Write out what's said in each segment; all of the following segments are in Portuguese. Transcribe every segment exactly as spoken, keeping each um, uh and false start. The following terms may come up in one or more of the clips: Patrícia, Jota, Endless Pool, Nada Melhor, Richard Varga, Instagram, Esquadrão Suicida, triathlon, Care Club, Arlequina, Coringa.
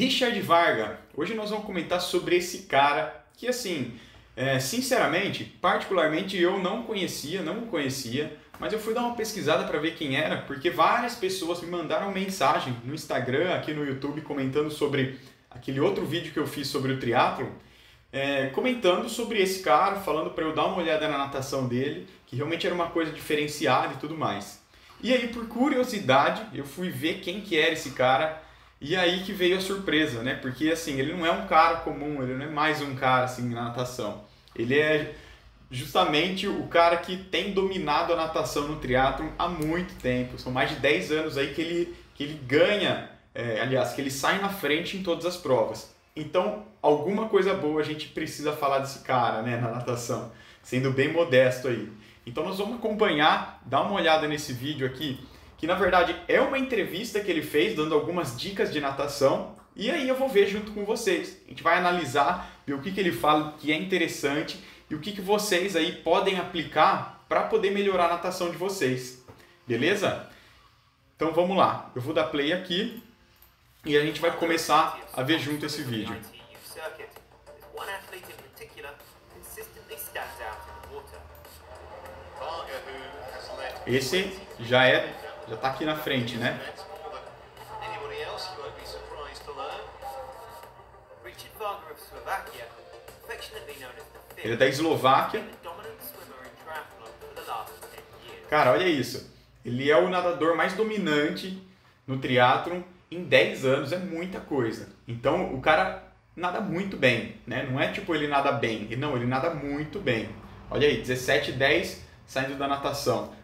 Richard Varga. Hoje nós vamos comentar sobre esse cara que, assim, é, sinceramente, particularmente eu não conhecia, não o conhecia, mas eu fui dar uma pesquisada para ver quem era, porque várias pessoas me mandaram mensagem no Instagram, aqui no YouTube, comentando sobre aquele outro vídeo que eu fiz sobre o triatlo, é, comentando sobre esse cara, falando para eu dar uma olhada na natação dele, que realmente era uma coisa diferenciada e tudo mais. E aí, por curiosidade, eu fui ver quem que era esse cara. E aí que veio a surpresa, né? Porque, assim, ele não é um cara comum, ele não é mais um cara, assim, na natação. Ele é justamente o cara que tem dominado a natação no triatlon há muito tempo. São mais de dez anos aí que ele, que ele ganha, é, aliás, que ele sai na frente em todas as provas. Então, alguma coisa boa a gente precisa falar desse cara, né, na natação, sendo bem modesto aí. Então, nós vamos acompanhar, dar uma olhada nesse vídeo aqui, que na verdade é uma entrevista que ele fez, dando algumas dicas de natação, e aí eu vou ver junto com vocês. A gente vai analisar, ver o que, que ele fala que é interessante e o que, que vocês aí podem aplicar para poder melhorar a natação de vocês, beleza? Então vamos lá, eu vou dar play aqui e a gente vai começar a ver junto esse vídeo. Esse já é... Já tá aqui na frente, né? Ele é da Eslováquia. Cara, olha isso. Ele é o nadador mais dominante no triatlon em dez anos. É muita coisa. Então, o cara nada muito bem, né? Não é tipo ele nada bem. Não, ele nada muito bem. Olha aí, dezessete e dez saindo da natação.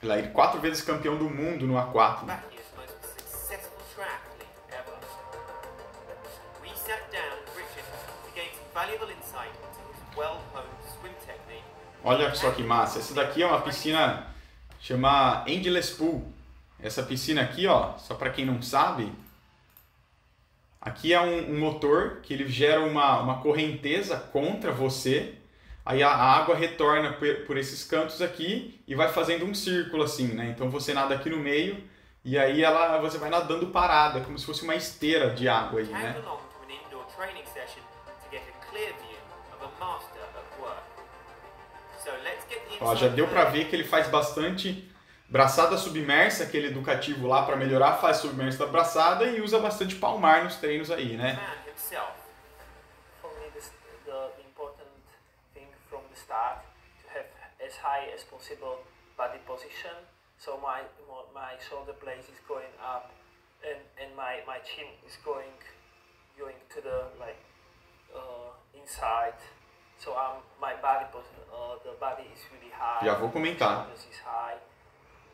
Ele é quatro vezes campeão do mundo no aquático. Né? Olha só que massa. Essa daqui é uma piscina chamada Endless Pool. Essa piscina aqui, ó, só para quem não sabe, aqui é um, um motor que ele gera uma, uma correnteza contra você. Aí a água retorna por esses cantos aqui e vai fazendo um círculo assim, né? Então você nada aqui no meio e aí ela, você vai nadando parada, como se fosse uma esteira de água aí, né? Ó, já deu pra ver que ele faz bastante braçada submersa, aquele educativo lá para melhorar, faz submersa da braçada e usa bastante palmar nos treinos aí, né? As high as possible body position, so my my shoulder blade is going up and and my my chin is going going to the like uh, inside, so um my body position uh, the body is really high. Já vou comentar. Is high,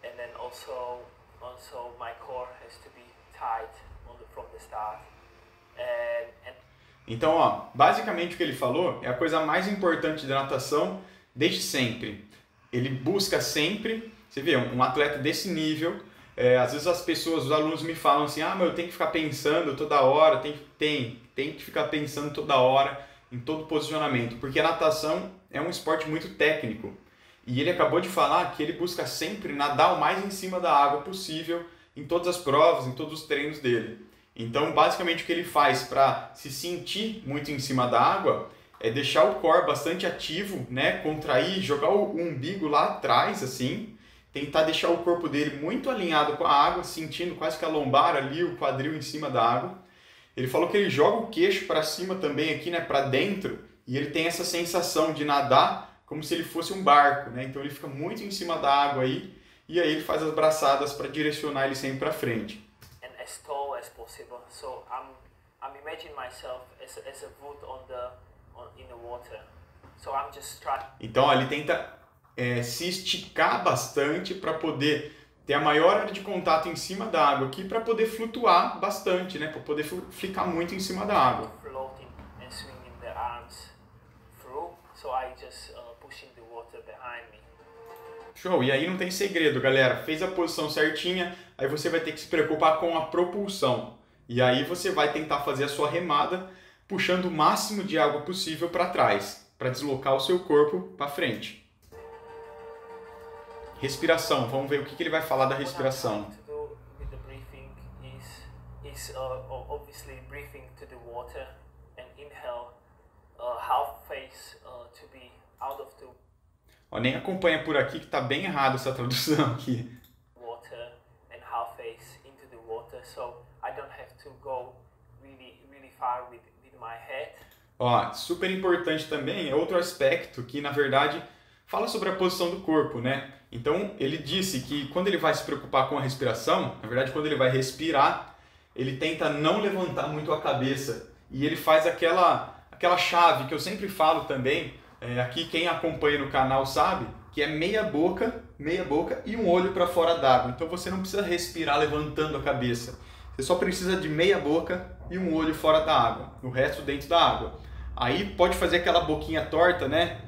and then also also my core has to be tight on the, from the start, and, and... Então, ó, basicamente o que ele falou é a coisa mais importante da natação. Desde sempre, ele busca sempre, você vê, um atleta desse nível, é, às vezes as pessoas, os alunos me falam assim, ah, mas eu tenho que ficar pensando toda hora, tem, tem, tem que ficar pensando toda hora em todo posicionamento, porque a natação é um esporte muito técnico, e ele acabou de falar que ele busca sempre nadar o mais em cima da água possível, em todas as provas, em todos os treinos dele. Então, basicamente o que ele faz para se sentir muito em cima da água é deixar o core bastante ativo, né? Contrair, jogar o umbigo lá atrás, assim, tentar deixar o corpo dele muito alinhado com a água, sentindo quase que a lombar ali, o quadril em cima da água. Ele falou que ele joga o queixo para cima também aqui, né? Para dentro, e ele tem essa sensação de nadar como se ele fosse um barco, né? Então ele fica muito em cima da água aí, e aí ele faz as braçadas para direcionar ele sempre para frente. And as tall as possible, so I'm I'm imagining myself as as a boat on the in the water. So I'm just trying... Então ele tenta é, se esticar bastante para poder ter a maior área de contato em cima da água aqui, para poder flutuar bastante, né? Para poder ficar muito em cima da água. Floating and swinging the arms through, so I just uh, pushing the water behind me. Show! E aí não tem segredo, galera. Fez a posição certinha, aí você vai ter que se preocupar com a propulsão. E aí você vai tentar fazer a sua remada puxando o máximo de água possível para trás, para deslocar o seu corpo para frente. Respiração, vamos ver o que, que ele vai falar da respiração. Oh, nem acompanha por aqui que tá bem errado essa tradução aqui. Water and half face into the water, so I don't have to go really, really far with, with my head. Ó, super importante também é outro aspecto que na verdade fala sobre a posição do corpo, né? Então ele disse que quando ele vai se preocupar com a respiração, na verdade quando ele vai respirar, ele tenta não levantar muito a cabeça e ele faz aquela, aquela chave que eu sempre falo também, é, aqui quem acompanha no canal sabe, que é meia boca, meia boca e um olho para fora d'água. Então você não precisa respirar levantando a cabeça, você só precisa de meia boca e um olho fora da água, o resto dentro da água. Aí pode fazer aquela boquinha torta, né?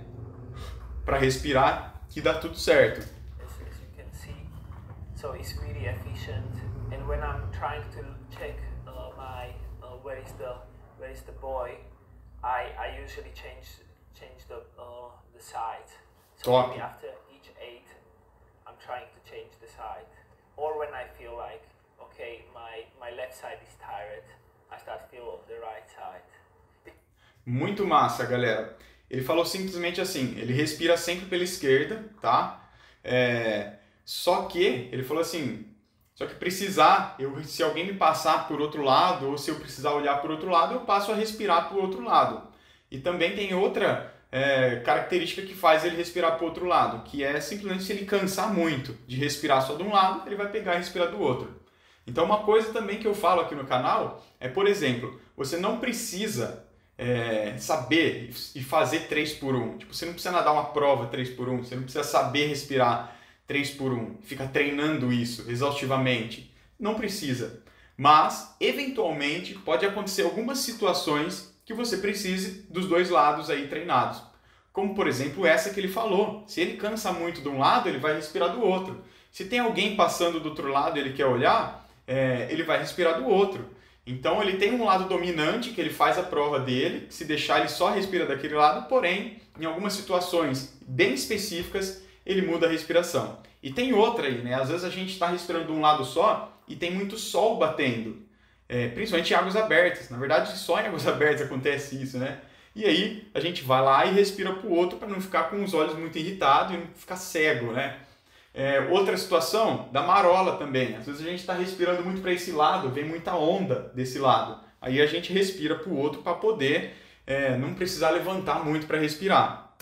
Para respirar, que dá tudo certo. Top. Muito massa, galera. Ele falou simplesmente assim, ele respira sempre pela esquerda, tá? É, só que, ele falou assim, só que precisar, eu, se alguém me passar por outro lado, ou se eu precisar olhar por outro lado, eu passo a respirar por outro lado. E também tem outra é, característica que faz ele respirar por outro lado, que é simplesmente se ele cansar muito de respirar só de um lado, ele vai pegar e respirar do outro. Então uma coisa também que eu falo aqui no canal é, por exemplo, você não precisa... É, saber e fazer três por um. Tipo, você não precisa nadar uma prova três por um, você não precisa saber respirar três por um, fica treinando isso exaustivamente. Não precisa. Mas, eventualmente, pode acontecer algumas situações que você precise dos dois lados aí treinados. Como, por exemplo, essa que ele falou. Se ele cansa muito de um lado, ele vai respirar do outro. Se tem alguém passando do outro lado e ele quer olhar, é, ele vai respirar do outro. Então ele tem um lado dominante, que ele faz a prova dele, se deixar ele só respira daquele lado, porém, em algumas situações bem específicas, ele muda a respiração. E tem outra aí, né? Às vezes a gente está respirando de um lado só e tem muito sol batendo, é, principalmente em águas abertas. Na verdade, só em águas abertas acontece isso, né? E aí a gente vai lá e respira para o outro para não ficar com os olhos muito irritados e não ficar cego, né? É, outra situação, da marola também. Às vezes a gente está respirando muito para esse lado, vem muita onda desse lado. Aí a gente respira para o outro para poder é, não precisar levantar muito para respirar.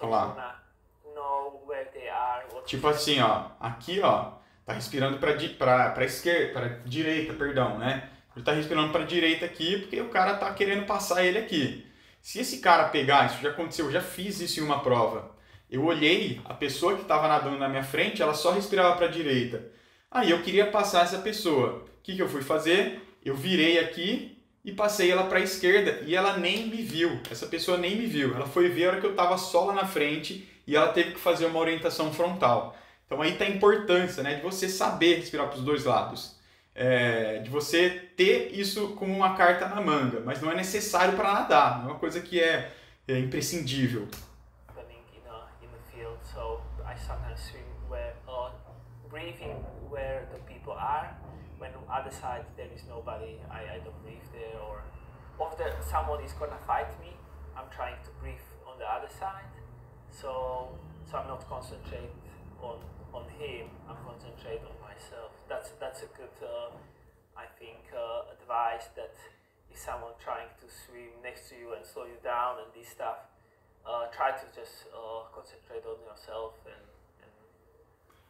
Olha lá. Tipo assim, ó, aqui ó, tá respirando para para para esquerda, para direita, perdão, né? Ele tá respirando para direita aqui porque o cara tá querendo passar ele aqui. Se esse cara pegar, isso já aconteceu, eu já fiz isso em uma prova. Eu olhei, a pessoa que estava nadando na minha frente, ela só respirava para a direita. Aí eu queria passar essa pessoa. O que, que eu fui fazer? Eu virei aqui e passei ela para a esquerda e ela nem me viu. Essa pessoa nem me viu. Ela foi ver a hora que eu estava só lá na frente e ela teve que fazer uma orientação frontal. Então aí está a importância, né, de você saber respirar para os dois lados. É, de você ter isso como uma carta na manga, mas não é necessário para nadar, não é uma coisa que é, é imprescindível. On him, I'm concentrated on myself. That's that's a good, uh, I think, uh, advice that if someone trying to swim next to you and slow you down and this stuff, uh, try to just uh, concentrate on yourself. And,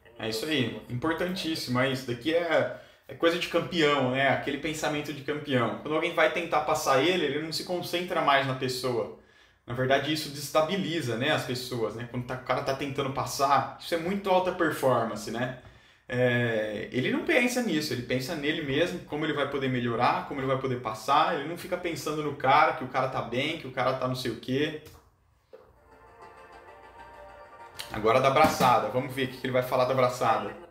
and, and é isso aí, importantíssimo. É isso daqui é, é coisa de campeão, né? Aquele pensamento de campeão. Quando alguém vai tentar passar ele, ele não se concentra mais na pessoa. Na verdade, isso desestabiliza, né, as pessoas, né? Quando tá, o cara está tentando passar, isso é muito alta performance, né? É, ele não pensa nisso, ele pensa nele mesmo, como ele vai poder melhorar, como ele vai poder passar, ele não fica pensando no cara, que o cara tá bem, que o cara tá não sei o quê. Agora da braçada, vamos ver o que ele vai falar da braçada.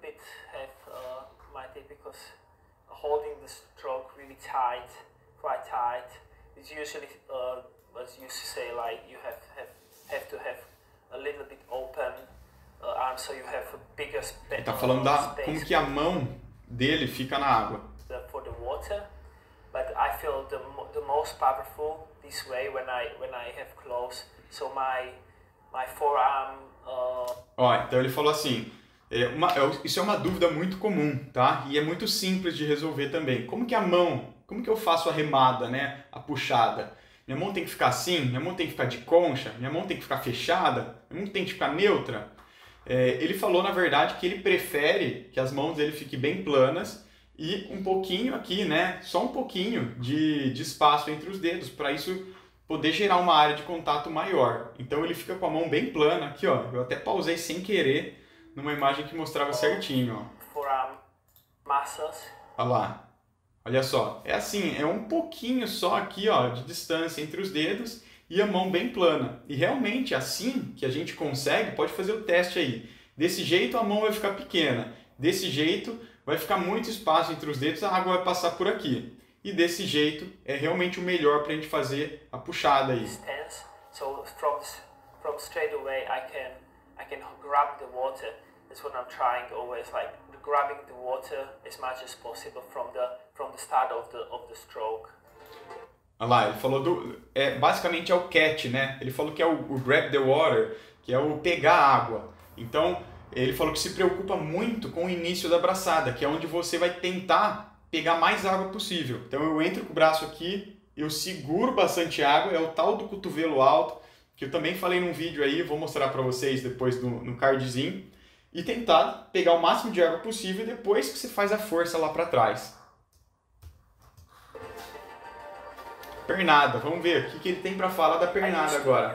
it's usually uh, as you say, like you have have, have to have a little bit open uh, arm, so you have a bigger space. Ele tá falando da como que a mão dele fica na água. For the water, but I feel the the most powerful this way when I when I have close, so my my forearm. Uh... Ó, então ele falou assim. É uma, isso é uma dúvida muito comum, tá? E é muito simples de resolver também. Como que a mão, como que eu faço a remada, né? A puxada. Minha mão tem que ficar assim? Minha mão tem que ficar de concha? Minha mão tem que ficar fechada? Minha mão tem que ficar neutra? É, ele falou, na verdade, que ele prefere que as mãos dele fiquem bem planas e um pouquinho aqui, né? Só um pouquinho de, de espaço entre os dedos, para isso poder gerar uma área de contato maior. Então ele fica com a mão bem plana aqui, ó. Eu até pausei sem querer numa imagem que mostrava certinho, ó. Olha lá. Olha só. É assim, é um pouquinho só aqui, ó, de distância entre os dedos e a mão bem plana. E realmente, assim que a gente consegue, pode fazer o teste aí. Desse jeito, a mão vai ficar pequena. Desse jeito, vai ficar muito espaço entre os dedos, a água vai passar por aqui. E desse jeito, é realmente o melhor pra gente fazer a puxada aí. So, from, from straight away, I can... I can grab the water. That's what I'm trying always, like grabbing the water as much as possible from the from the start of the of the stroke. Olha lá, ele falou do é basicamente é o catch, né? Ele falou que é o, o grab the water, que é o pegar a água. Então, ele falou que se preocupa muito com o início da braçada, que é onde você vai tentar pegar mais água possível. Então, eu entro com o braço aqui, eu seguro bastante água, é o tal do cotovelo alto, que eu também falei num vídeo aí, vou mostrar para vocês depois no, no cardzinho, e tentar pegar o máximo de água possível depois que você faz a força lá para trás. Pernada, vamos ver o que, que ele tem para falar da pernada agora.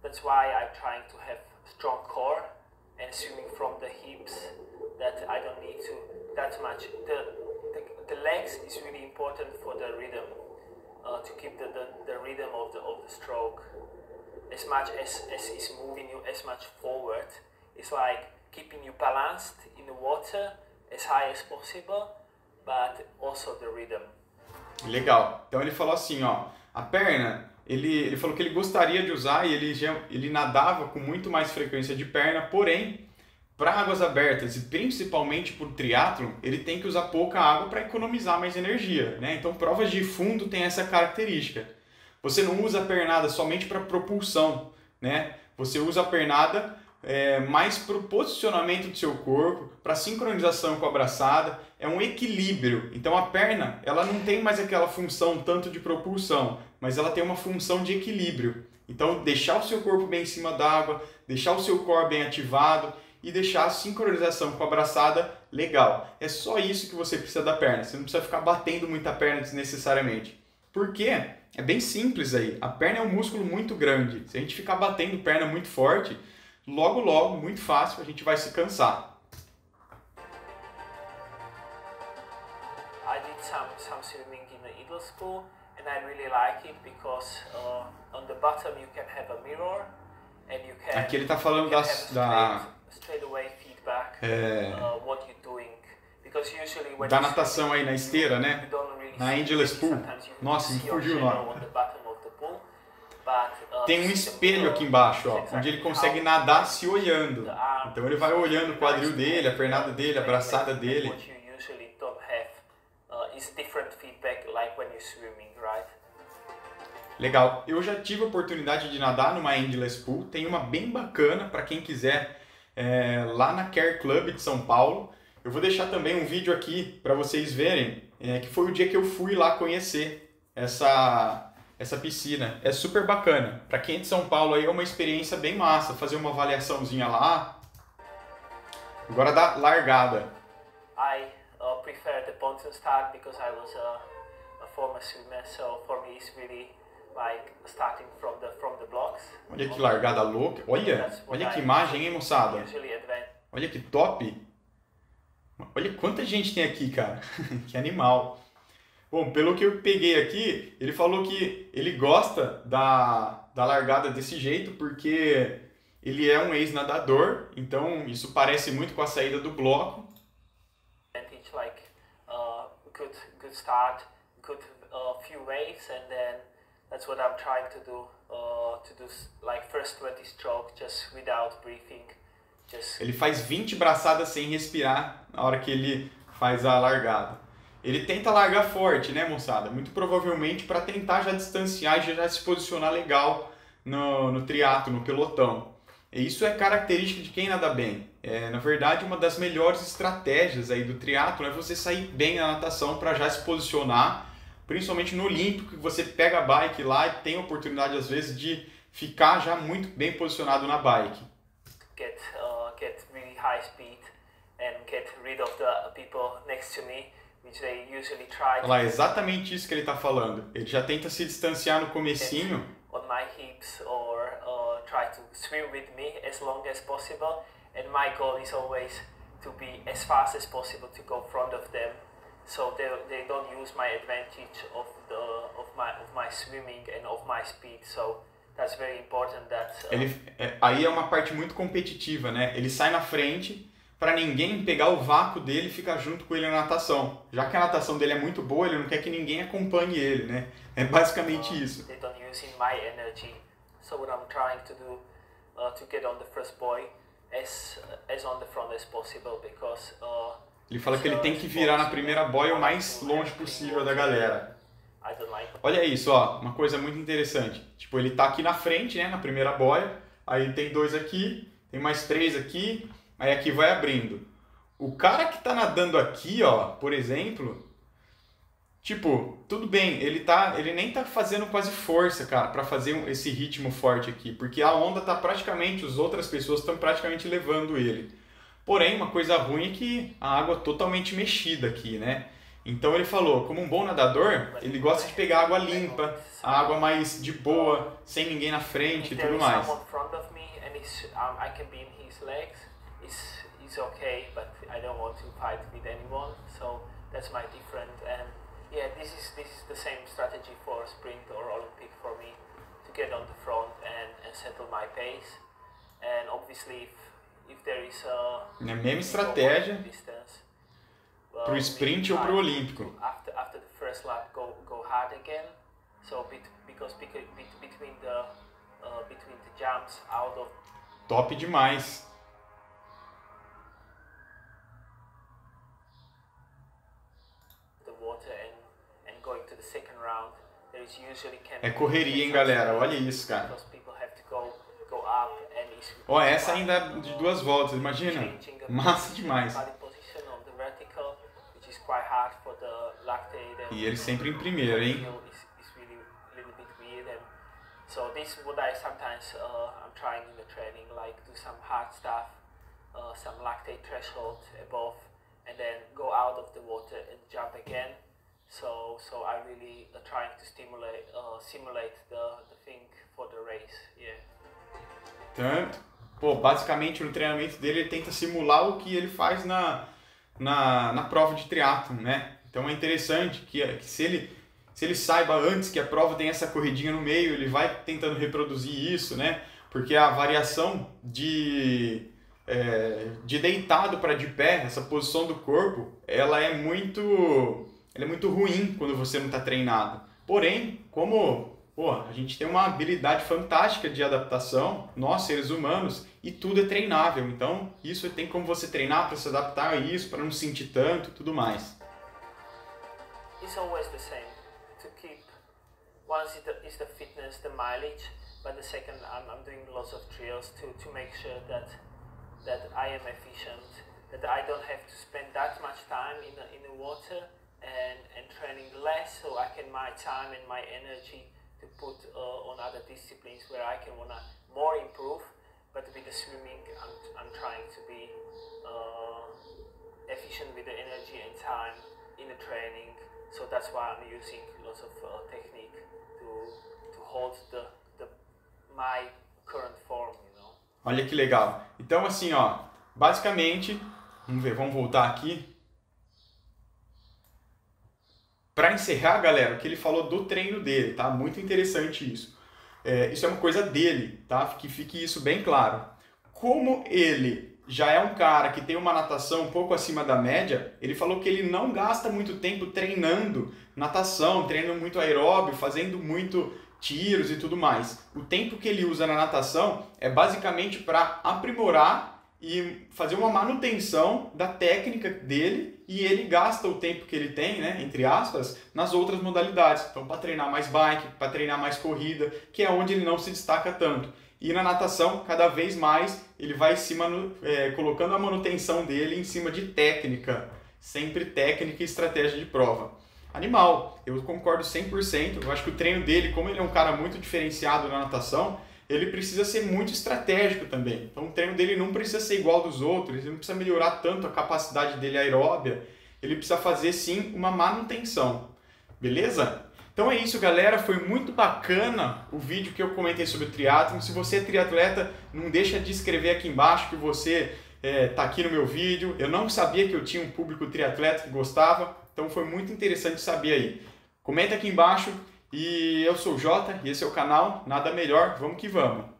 That's why I'm trying to have strong core and swimming from the hips, that I don't need to that much. The, the, the legs is really important for the rhythm, uh, to keep the, the, the rhythm of the, of the stroke. As much as, as it's moving you as much forward, it's like keeping you balanced in the water as high as possible, but also the rhythm. Legal. Então ele falou assim, ó, a perna... Ele, ele falou que ele gostaria de usar e ele, já, ele nadava com muito mais frequência de perna, porém, para águas abertas e principalmente para o triatlon, ele tem que usar pouca água para economizar mais energia, né? Então, provas de fundo tem essa característica. Você não usa a pernada somente para propulsão, né? Você usa a pernada é, mais para o posicionamento do seu corpo, para sincronização com a braçada, é um equilíbrio. Então, a perna ela não tem mais aquela função tanto de propulsão, mas ela tem uma função de equilíbrio. Então, deixar o seu corpo bem em cima d'água, deixar o seu core bem ativado e deixar a sincronização com a braçada legal. É só isso que você precisa da perna. Você não precisa ficar batendo muita perna desnecessariamente. Por quê? É bem simples aí. A perna é um músculo muito grande. Se a gente ficar batendo perna muito forte, logo, logo, muito fácil, a gente vai se cansar. I did some, some swimming in the Endless Pool. And I really like it because uh, on the bottom you can have a mirror and you can. Aqui ele tá falando da da straight away feedback é, uh, what you're doing, because usually when da natação aí na esteira, né? You don't really na Endless Pool. Nossa, me fugiu o nome. Tem um espelho aqui embaixo, ó, onde ele consegue nadar se olhando. Então ele vai olhando o quadril dele, a pernada dele, a braçada dele. It's different feedback like when you're swimming, right? Legal. Eu já tive a oportunidade de nadar numa Endless Pool. Tem uma bem bacana para quem quiser é, lá na Care Club de São Paulo. Eu vou deixar também um vídeo aqui para vocês verem, é, que foi o dia que eu fui lá conhecer essa, essa piscina. É super bacana. Para quem é de São Paulo aí é uma experiência bem massa. Fazer uma avaliaçãozinha lá. Agora dá largada. I Uh, prefer the pontoon start because I was a, a former swimmer, so for me it's really like starting from the from the blocks. Olha que largada louca! Olha, olha que imagem, hein, moçada? Olha que top! Olha quanta gente tem aqui, cara! Que animal! Bom, pelo que eu peguei aqui, ele falou que ele gosta da, da largada desse jeito porque ele é um ex-nadador, então isso parece muito com a saída do bloco. It's like uh, good, good start, good uh, few waves, and then that's what I'm trying to do, uh, to do like first twenty stroke just without breathing. Just... Ele faz vinte braçadas sem respirar na hora que ele faz a largada. Ele tenta largar forte, né, moçada? Muito provavelmente para tentar já distanciar e já se posicionar legal no, no triatlo, no pelotão. E isso é característica de quem nada bem. É, na verdade, uma das melhores estratégias aí do triatlo é você sair bem na natação para já se posicionar, principalmente no olímpico, que você pega a bike lá e tem a oportunidade, às vezes, de ficar já muito bem posicionado na bike. Get, uh, get really high speed and get rid of the people next to me. Olha lá, exatamente isso que ele está falando. Ele já tenta se distanciar no comecinho. Ele, aí é uma parte muito competitiva, né? Ele sai na frente para ninguém pegar o vácuo dele e ficar junto com ele na natação. Já que a natação dele é muito boa, ele não quer que ninguém acompanhe ele, né? É basicamente uh, isso. They don't use my energy. So what I'm trying to do uh, to get on the first boy as as on the front as possible because uh, ele fala que ele tem que virar na primeira boia o mais longe possível da galera. Olha isso, ó, uma coisa muito interessante. Tipo, ele tá aqui na frente, né, na primeira boia. Aí tem dois aqui, tem mais três aqui. Aí aqui vai abrindo. O cara que tá nadando aqui, ó, por exemplo, tipo, tudo bem, ele tá, ele nem tá fazendo quase força, cara, para fazer esse ritmo forte aqui, porque a onda tá praticamente, as outras pessoas estão praticamente levando ele. Porém, uma coisa ruim é que a água é totalmente mexida aqui, né? Então ele falou, como um bom nadador, ele gosta de pegar água limpa, a água mais de boa, sem ninguém na frente e tudo mais. Is is okay, but I don't want to fight with anyone, so that's my different. And yeah, this is this is the same strategy for sprint or Olympic for me to get on the front and, and settle my pace. And obviously, if, if there is a é a mesma estratégia distance, well, pro sprint ou pro olímpico. After after the first lap, go go hard again. So bit, because because between the uh, between the jumps out of top demais. É correria, hein, galera? Olha isso, cara. Ó, essa ainda é de duas voltas, imagina. Massa demais. E ele sempre em primeiro, hein? So, so I really uh, trying to stimulate, uh, simulate the, the thing for the race, yeah. Tanto, pô, basicamente no treinamento dele ele tenta simular o que ele faz na, na, na prova de triatlo, né? Então é interessante que, que se, ele, se ele saiba antes que a prova tem essa corridinha no meio, ele vai tentando reproduzir isso, né? Porque a variação de... É, de deitado para de pé, essa posição do corpo, ela é muito... Ele é muito ruim quando você não está treinado. Porém, como pô, a gente tem uma habilidade fantástica de adaptação, nós seres humanos, e tudo é treinável. Então, isso tem como você treinar para se adaptar a isso, para não sentir tanto, tudo mais. It's always the same. To keep once is the fitness, the mileage, but the second I'm, I'm doing lots of drills to to make sure that that I am efficient, that I don't have to spend that much time in the, in the water. And, and training less so I can my time and my energy to put uh, on other disciplines where I can wanna more improve, but with the swimming I'm, I'm trying to be uh, efficient with the energy and time in the training, so that's why I'm using lots of uh, technique to, to hold the, the, my current form, you know? Olha que legal. Então assim, ó, basicamente, vamos ver, vamos voltar aqui. Para encerrar, galera, o que ele falou do treino dele, tá? Muito interessante isso. É, isso é uma coisa dele, tá? Que fique isso bem claro. Como ele já é um cara que tem uma natação um pouco acima da média, ele falou que ele não gasta muito tempo treinando natação, treinando muito aeróbio, fazendo muito tiros e tudo mais. O tempo que ele usa na natação é basicamente para aprimorar e fazer uma manutenção da técnica dele, e ele gasta o tempo que ele tem, né, entre aspas, nas outras modalidades. Então, para treinar mais bike, para treinar mais corrida, que é onde ele não se destaca tanto. E na natação, cada vez mais, ele vai se manu- é, colocando a manutenção dele em cima de técnica. Sempre técnica e estratégia de prova. Animal, eu concordo cem por cento. Eu acho que o treino dele, como ele é um cara muito diferenciado na natação, ele precisa ser muito estratégico também. Então o treino dele não precisa ser igual dos outros, ele não precisa melhorar tanto a capacidade dele aeróbia. Ele precisa fazer, sim, uma manutenção. Beleza? Então é isso, galera, foi muito bacana o vídeo que eu comentei sobre o triatlon. Se você é triatleta, não deixa de escrever aqui embaixo que você está é, aqui no meu vídeo. Eu não sabia que eu tinha um público triatleta que gostava, então foi muito interessante saber aí. Comenta aqui embaixo, e eu sou o Jota e esse é o canal Nada Melhor, vamos que vamos!